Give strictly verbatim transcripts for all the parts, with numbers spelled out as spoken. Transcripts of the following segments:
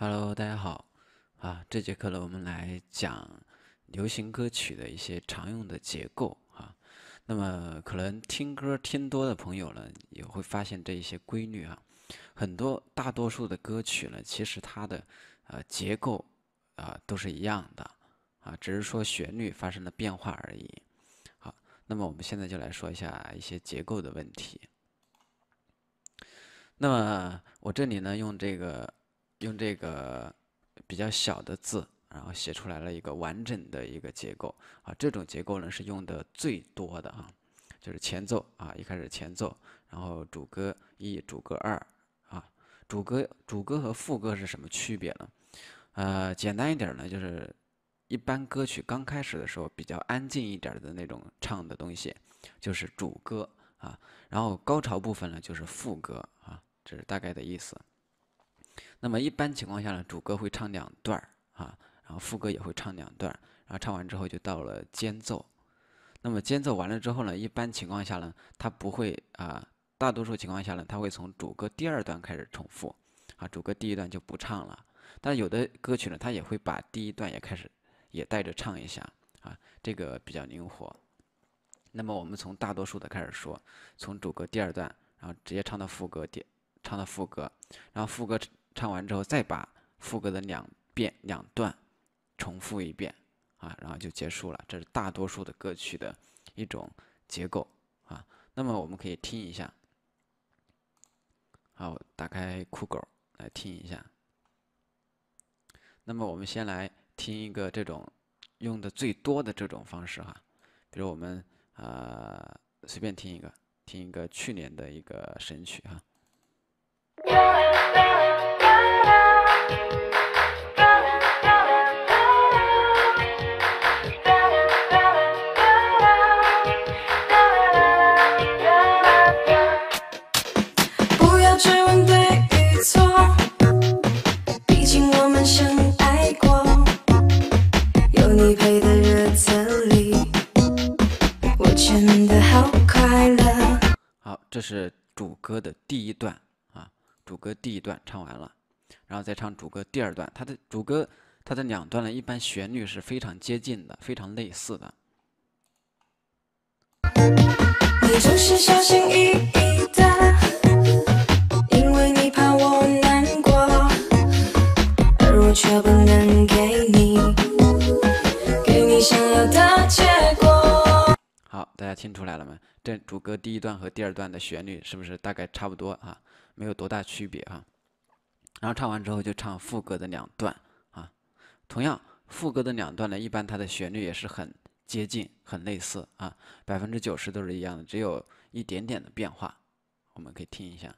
Hello， 大家好啊！这节课呢，我们来讲流行歌曲的一些常用的结构啊。那么，可能听歌听多的朋友呢，也会发现这一些规律啊。很多大多数的歌曲呢，其实它的呃结构啊、呃、都是一样的啊，只是说旋律发生了变化而已。好，那么我们现在就来说一下一些结构的问题。那么我这里呢，用这个。用这个比较小的字，然后写出来了一个完整的一个结构啊。这种结构呢是用的最多的啊，就是前奏啊，一开始前奏，然后主歌一、主歌二啊。主歌主歌和副歌是什么区别呢？呃，简单一点呢，就是一般歌曲刚开始的时候比较安静一点的那种唱的东西，就是主歌啊。然后高潮部分呢就是副歌啊，这是大概的意思。那么一般情况下呢，主歌会唱两段儿啊，然后副歌也会唱两段儿，然后唱完之后就到了间奏。那么间奏完了之后呢，一般情况下呢，它不会啊、呃，大多数情况下呢，它会从主歌第二段开始重复啊，主歌第一段就不唱了。但有的歌曲呢，它也会把第一段也开始也带着唱一下啊，这个比较灵活。那么我们从大多数的开始说，从主歌第二段，然后直接唱到副歌第，唱到副歌，然后副歌。唱完之后，再把副歌的两遍两段重复一遍啊，然后就结束了。这是大多数的歌曲的一种结构啊。那么我们可以听一下，好，打开酷狗来听一下。那么我们先来听一个这种用的最多的这种方式哈，比如我们啊、呃、随便听一个，听一个去年的一个神曲哈。不要追问对与错，毕竟我们相爱过。有你陪的日子里，我真的好快乐。好，这是主歌的第一段啊，主歌第一段唱完了。然后再唱主歌第二段，它的主歌它的两段呢，一般旋律是非常接近的，非常类似的。你总是小心翼翼的，因为你怕我难过，而我却不能给你，给你想要的结果。好，大家听出来了吗？这主歌第一段和第二段的旋律是不是大概差不多啊？没有多大区别啊。然后唱完之后就唱副歌的两段啊，同样副歌的两段呢，一般它的旋律也是很接近、很类似啊，百分之九十都是一样的，只有一点点的变化。我们可以听一下。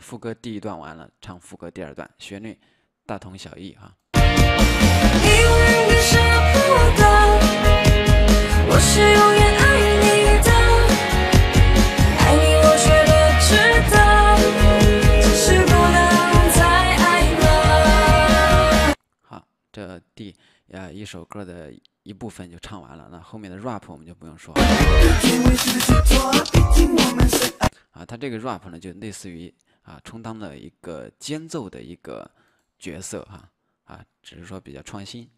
副歌第一段完了，唱副歌第二段，旋律大同小异哈。好，这第呃一首歌的一部分就唱完了，那后面的 rap 我们就不用说了。啊，它这个 rap 呢，就类似于。啊，充当了一个间奏的一个角色哈，啊，只是说比较创新。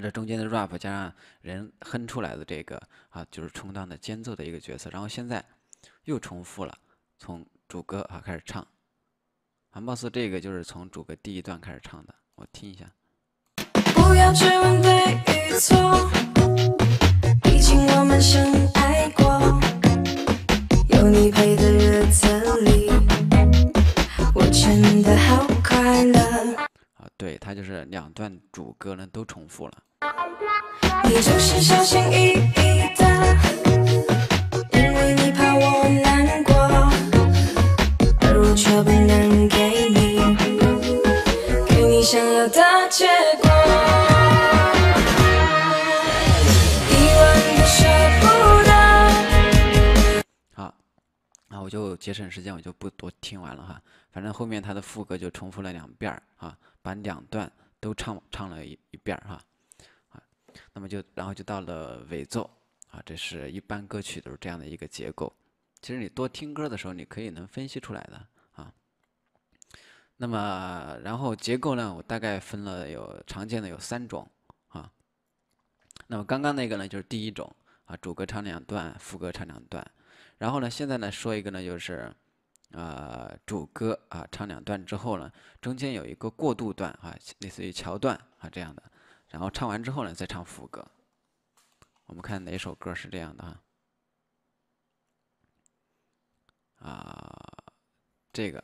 这中间的 rap 加上人哼出来的这个啊，就是充当的间奏的一个角色。然后现在又重复了，从主歌啊开始唱。啊，貌似这个就是从主歌第一段开始唱的，我听一下。不要追问对与错，毕竟我们深爱过。有你陪的日子里，我真的好快乐。好，对，它就是两段主歌呢都重复了。你就是小心翼翼的，因为你怕我难过，而我却不能给你，给你想要的结果。一文都舍不得。好，那我就节省时间，我就不多听完了哈。反正后面它的副歌就重复了两遍儿啊，把两段都唱唱了一一遍儿哈。 那么就，然后就到了尾奏啊，这是一般歌曲都是这样的一个结构。其实你多听歌的时候，你可以能分析出来的啊。那么，然后结构呢，我大概分了有常见的有三种啊。那么刚刚那个呢，就是第一种啊，主歌唱两段，副歌唱两段。然后呢，现在呢说一个呢，就是呃主歌啊唱两段之后呢，中间有一个过渡段啊，类似于桥段啊这样的。 然后唱完之后呢，再唱副歌。我们看哪首歌是这样的哈？啊，这个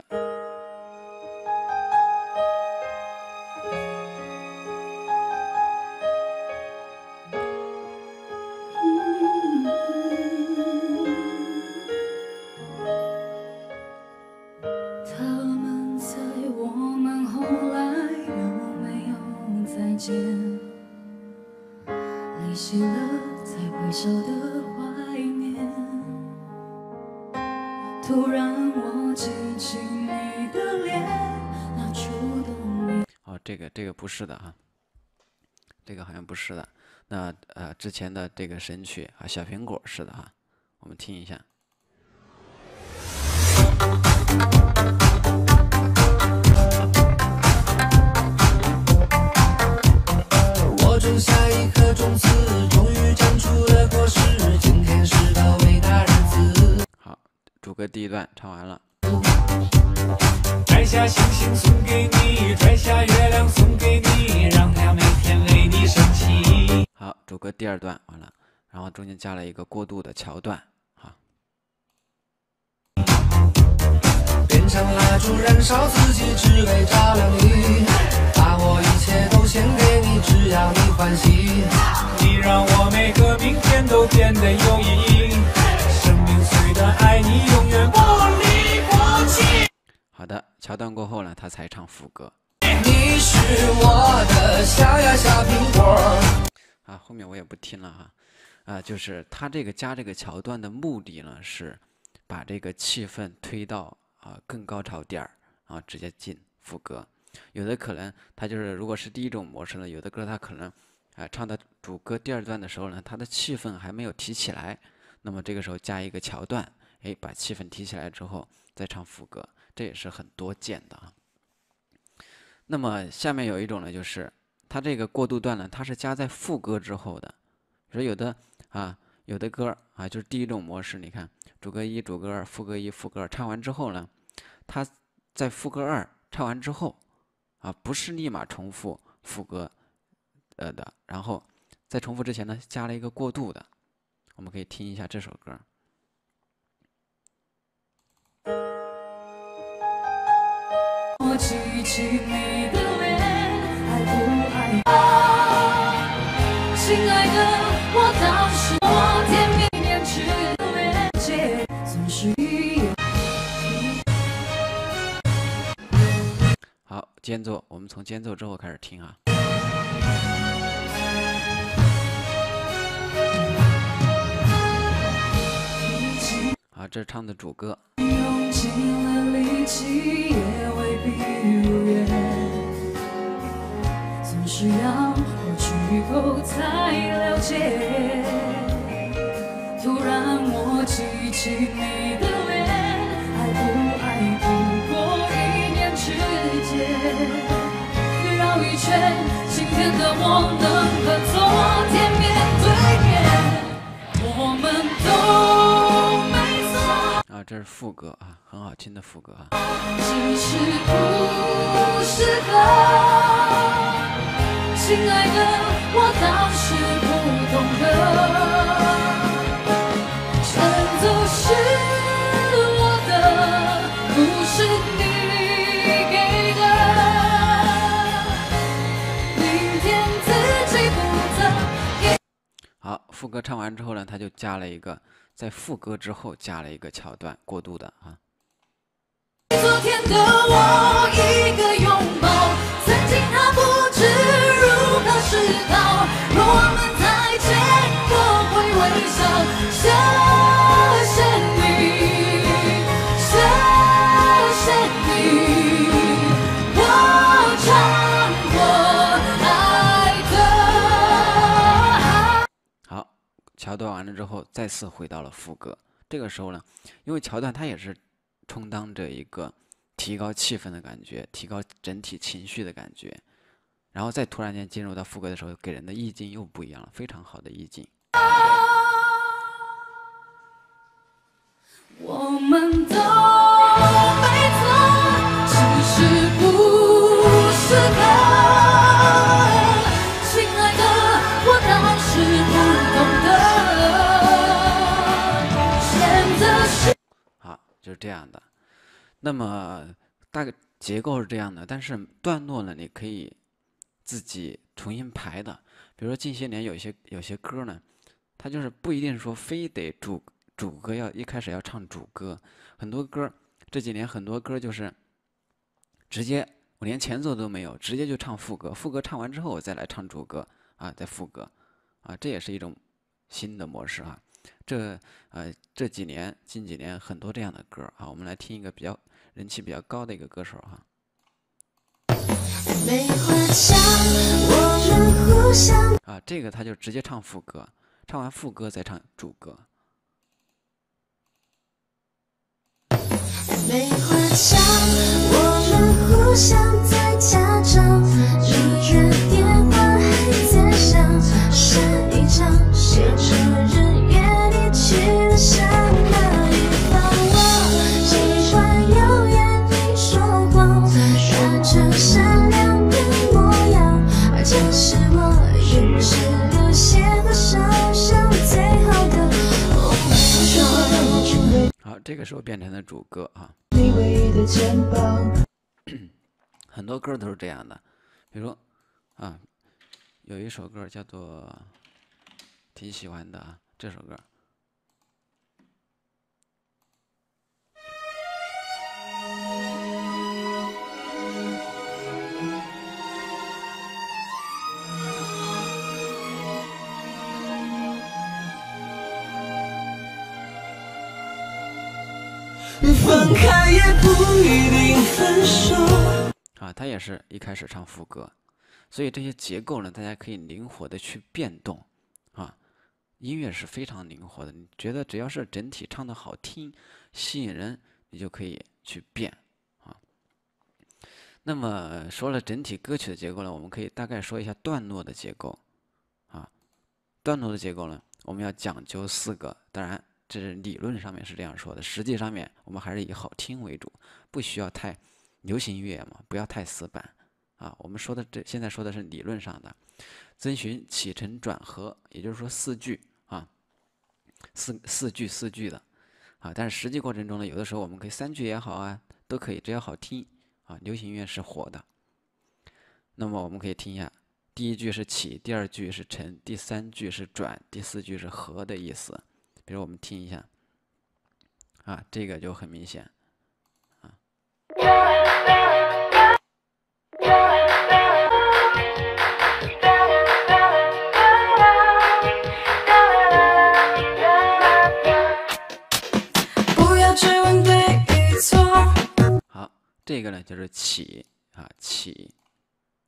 他们在我们后来有没有再见？ 理性了才回首的怀念，突然我记起你的脸，那触动你。哦，这个这个不是的哈、啊，这个好像不是的。那呃之前的这个神曲啊，小苹果是的哈、啊，我们听一下。 种下一颗种子，终于长出了果实。今天是个伟大日子。好，主歌第一段唱完了。摘下星星送给你，摘下月亮送给你，让它每天为你升起。好，主歌第二段完了，然后中间加了一个过渡的桥段。好。点上蜡烛，燃烧自己，只为照亮你。把我一切都献给。 只要你欢喜，你让我每个明天都变得有意义。生命虽短，爱你永远不离不弃。好的，桥段过后呢，他才唱副歌。你是我的小呀小苹果。啊，后面我也不听了哈。啊，就是他这个加这个桥段的目的呢，是把这个气氛推到啊更高潮点儿，然后直接进副歌。 有的可能它就是，如果是第一种模式呢，有的歌它可能，啊、呃，唱到主歌第二段的时候呢，它的气氛还没有提起来，那么这个时候加一个桥段，哎，把气氛提起来之后再唱副歌，这也是很多见的啊。那么下面有一种呢，就是它这个过渡段呢，它是加在副歌之后的，比如有的啊，有的歌啊，就是第一种模式，你看主歌一、主歌二、副歌一、副歌二，唱完之后呢，它在副歌二唱完之后。 啊，不是立马重复副歌，呃的，然后在重复之前呢，加了一个过渡的，我们可以听一下这首歌。我记起你的脸，爱不害怕？亲爱的，我当时我甜蜜恋曲的慰藉，总是一样。 好，间奏，我们从间奏之后开始听啊。好，这是唱的主歌。用尽了力气也未必如愿，总是要过去以后才了解。突然我记起你的脸，爱不爱不过一年之。 绕一圈，今天的我能和昨天面对面，我们都没错。啊，这是副歌啊，很好听的副歌啊。只是不适合，亲爱的，我当时不懂得，全都是我的，不是你。 不副歌唱完之后呢，他就加了一个，在副歌之后加了一个桥段过渡的啊。昨天的我一个拥抱，曾经他不知如何是好，若我们再见我会微笑，谢谢你，谢谢你，我唱我爱的爱。好，桥段完了之后再次回到了副歌，这个时候呢，因为桥段它也是充当着一个提高气氛的感觉，提高整体情绪的感觉，然后再突然间进入到副歌的时候，给人的意境又不一样了，非常好的意境。我们都没错，只是不适合。 就是这样的，那么大概结构是这样的，但是段落呢，你可以自己重新排的。比如说近些年有些有些歌呢，它就是不一定说非得主主歌要一开始要唱主歌，很多歌这几年很多歌就是直接我连前奏都没有，直接就唱副歌，副歌唱完之后我再来唱主歌啊，再副歌啊，这也是一种新的模式啊。 这呃这几年近几年很多这样的歌啊，我们来听一个比较人气比较高的一个歌手哈。啊，这个他就直接唱副歌，唱完副歌再唱主歌。没话讲，我们互相在假装，你的电话还在响，是一张写着日。 好，这个时候变成了主歌啊。很多歌都是这样的，比如啊，有一首歌叫做挺喜欢的啊，这首歌。 分开也不一定分手啊，他也是一开始唱副歌，所以这些结构呢，大家可以灵活的去变动啊。音乐是非常灵活的，你觉得只要是整体唱的好听、吸引人，你就可以去变啊。那么说了整体歌曲的结构呢，我们可以大概说一下段落的结构啊。段落的结构呢，我们要讲究四个，当然。 这是理论上面是这样说的，实际上面我们还是以好听为主，不需要太流行音乐嘛，不要太死板啊。我们说的这现在说的是理论上的，遵循起承转合，也就是说四句啊，四四句四句的啊。但是实际过程中呢，有的时候我们可以三句也好啊，都可以，只要好听啊。流行音乐是火的，那么我们可以听一下，第一句是起，第二句是承，第三句是转，第四句是合的意思。 比如我们听一下，啊，这个就很明显，啊，不要追问对与错。好，这个呢就是起啊起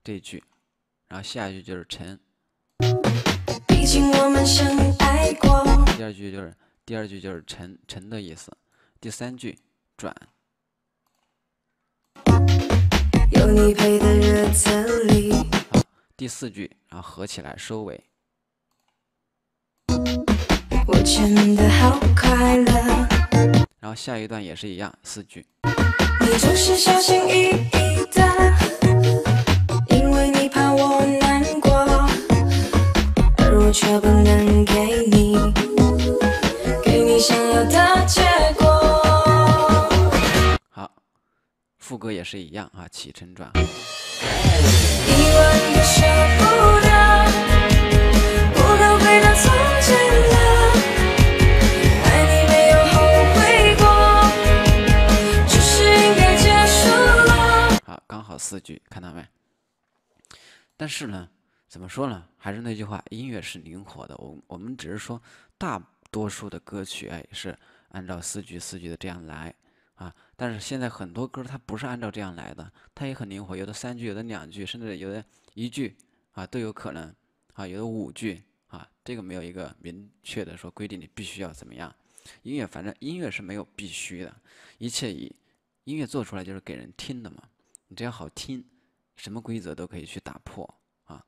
这句，然后下一句就是承。 毕竟我们相爱过。第二句就是第二句就是沉沉的意思，第三句转。有你陪的日子里。好，第四句然后合起来收尾。我真的好快乐。然后下一段也是一样，四句。你总是小心翼翼的，因为你怕我难过。 却不能给你，给你想要的结果。好，副歌也是一样啊，起承转合。一万个舍不得，不够回到从前。四句，看到没？但是呢，怎么说呢？还是那句话，音乐是灵活的。我我们只是说，大多数的歌曲哎是按照四句四句的这样来啊。但是现在很多歌它不是按照这样来的，它也很灵活，有的三句，有的两句，甚至有的一句啊都有可能啊，有的五句啊，这个没有一个明确的说规定你必须要怎么样。音乐反正音乐是没有必须的，一切以音乐做出来就是给人听的嘛。你只要好听，什么规则都可以去打破啊。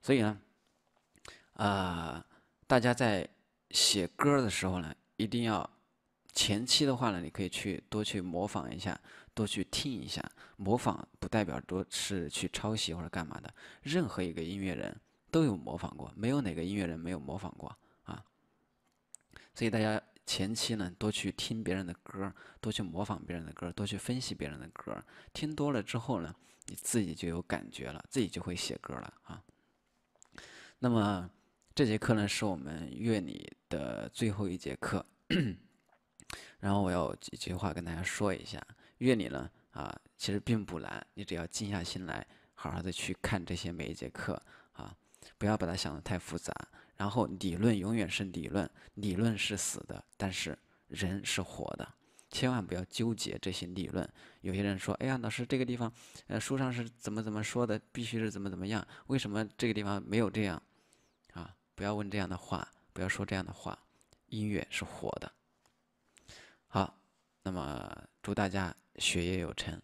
所以呢，呃，大家在写歌的时候呢，一定要前期的话呢，你可以去多去模仿一下，多去听一下。模仿不代表多是去抄袭或者干嘛的，任何一个音乐人都有模仿过，没有哪个音乐人没有模仿过啊。所以大家前期呢，多去听别人的歌，多去模仿别人的歌，多去分析别人的歌。听多了之后呢，你自己就有感觉了，自己就会写歌了啊。那么这节课呢，是我们乐理的最后一节课，然后我有几句话跟大家说一下。乐理呢，啊，其实并不难，你只要静下心来，好好的去看这些每一节课啊，不要把它想得太复杂。然后理论永远是理论，理论是死的，但是人是活的，千万不要纠结这些理论。有些人说，哎呀，老师这个地方，呃，书上是怎么怎么说的，必须是怎么怎么样，为什么这个地方没有这样？啊，不要问这样的话，不要说这样的话，音乐是活的。好，那么祝大家学业有成。